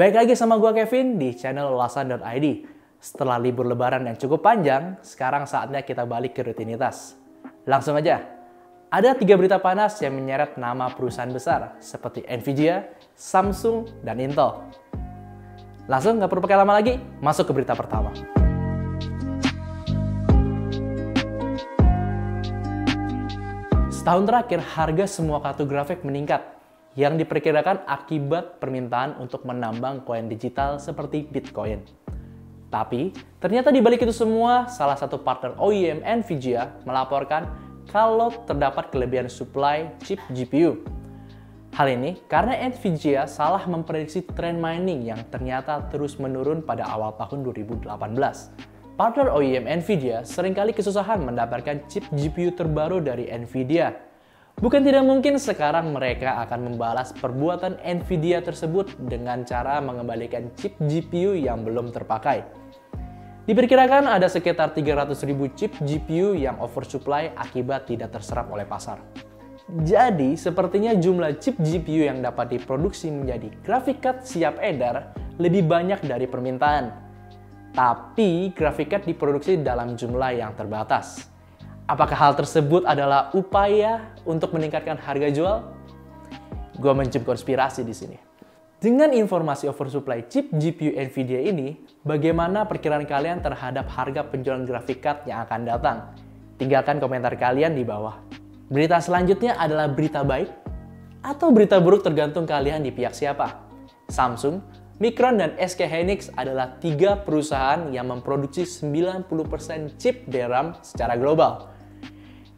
Baik lagi sama gua Kevin di channel Ulasan.id. Setelah libur lebaran yang cukup panjang, sekarang saatnya kita balik ke rutinitas. Langsung aja. Ada 3 berita panas yang menyeret nama perusahaan besar seperti Nvidia, Samsung, dan Intel. Langsung nggak perlu pakai lama lagi, masuk ke berita pertama. Setahun terakhir, harga semua kartu grafik meningkat, yang diperkirakan akibat permintaan untuk menambang koin digital seperti Bitcoin. Tapi, ternyata di balik itu semua, salah satu partner OEM Nvidia melaporkan kalau terdapat kelebihan supply chip GPU. Hal ini karena Nvidia salah memprediksi tren mining yang ternyata terus menurun pada awal tahun 2018. Partner OEM Nvidia seringkali kesusahan mendapatkan chip GPU terbaru dari Nvidia. Bukan tidak mungkin sekarang mereka akan membalas perbuatan Nvidia tersebut dengan cara mengembalikan chip GPU yang belum terpakai. Diperkirakan ada sekitar 300.000 chip GPU yang oversupply akibat tidak terserap oleh pasar. Jadi, sepertinya jumlah chip GPU yang dapat diproduksi menjadi graphic card siap edar lebih banyak dari permintaan. Tapi, graphic card diproduksi dalam jumlah yang terbatas. Apakah hal tersebut adalah upaya untuk meningkatkan harga jual? Gua mencium konspirasi di sini. Dengan informasi oversupply chip GPU Nvidia ini, bagaimana perkiraan kalian terhadap harga penjualan graphic card yang akan datang? Tinggalkan komentar kalian di bawah. Berita selanjutnya adalah berita baik atau berita buruk tergantung kalian di pihak siapa. Samsung, Micron, dan SK Hynix adalah 3 perusahaan yang memproduksi 90% chip DRAM secara global.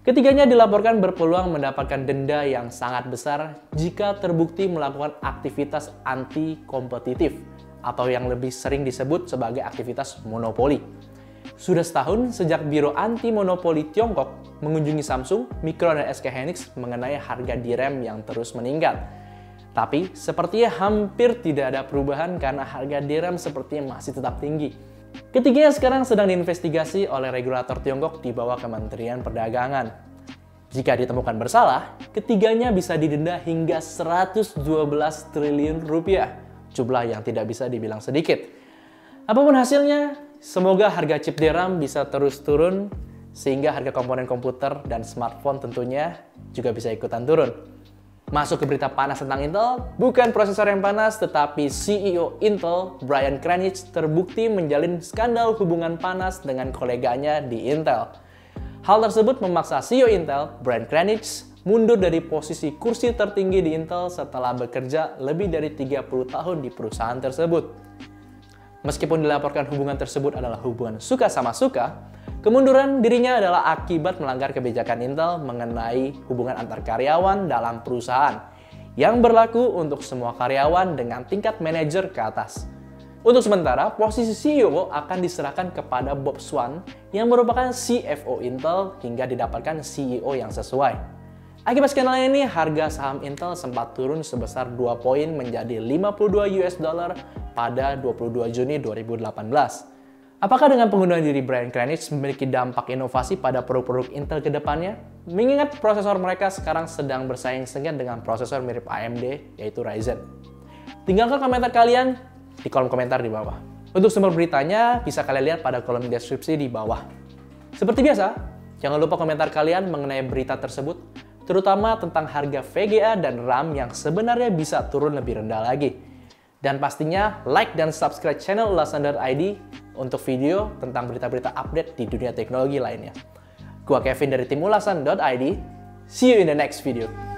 Ketiganya dilaporkan berpeluang mendapatkan denda yang sangat besar jika terbukti melakukan aktivitas anti-kompetitif atau yang lebih sering disebut sebagai aktivitas monopoli. Sudah setahun sejak Biro Anti-Monopoli Tiongkok mengunjungi Samsung, Micron, dan SK Hynix mengenai harga DRAM yang terus meningkat. Tapi, sepertinya hampir tidak ada perubahan karena harga DRAM sepertinya masih tetap tinggi. Ketiganya sekarang sedang diinvestigasi oleh regulator Tiongkok di bawah Kementerian Perdagangan. Jika ditemukan bersalah, ketiganya bisa didenda hingga 112 triliun rupiah. Jumlah yang tidak bisa dibilang sedikit. Apapun hasilnya, semoga harga chip DRAM bisa terus turun, sehingga harga komponen komputer dan smartphone tentunya juga bisa ikutan turun. Masuk ke berita panas tentang Intel, bukan prosesor yang panas, tetapi CEO Intel, Brian Krzanich, terbukti menjalin skandal hubungan panas dengan koleganya di Intel. Hal tersebut memaksa CEO Intel, Brian Krzanich, mundur dari posisi kursi tertinggi di Intel setelah bekerja lebih dari 30 tahun di perusahaan tersebut. Meskipun dilaporkan hubungan tersebut adalah hubungan suka sama suka, kemunduran dirinya adalah akibat melanggar kebijakan Intel mengenai hubungan antar karyawan dalam perusahaan yang berlaku untuk semua karyawan dengan tingkat manajer ke atas. Untuk sementara, posisi CEO akan diserahkan kepada Bob Swan yang merupakan CFO Intel hingga didapatkan CEO yang sesuai. Akibat skandal ini, harga saham Intel sempat turun sebesar 2 poin menjadi $52 pada 22 Juni 2018. Apakah dengan pengunduran diri Brian Krzanich memiliki dampak inovasi pada produk-produk Intel ke depannya? Mengingat prosesor mereka sekarang sedang bersaing sengit dengan prosesor mirip AMD, yaitu Ryzen. Tinggalkan komentar kalian di kolom komentar di bawah. Untuk sumber beritanya, bisa kalian lihat pada kolom deskripsi di bawah. Seperti biasa, jangan lupa komentar kalian mengenai berita tersebut, terutama tentang harga VGA dan RAM yang sebenarnya bisa turun lebih rendah lagi. Dan pastinya, like dan subscribe channel Ulasan.id untuk video tentang berita-berita update di dunia teknologi lainnya. Gua Kevin dari tim Ulasan.id. See you in the next video.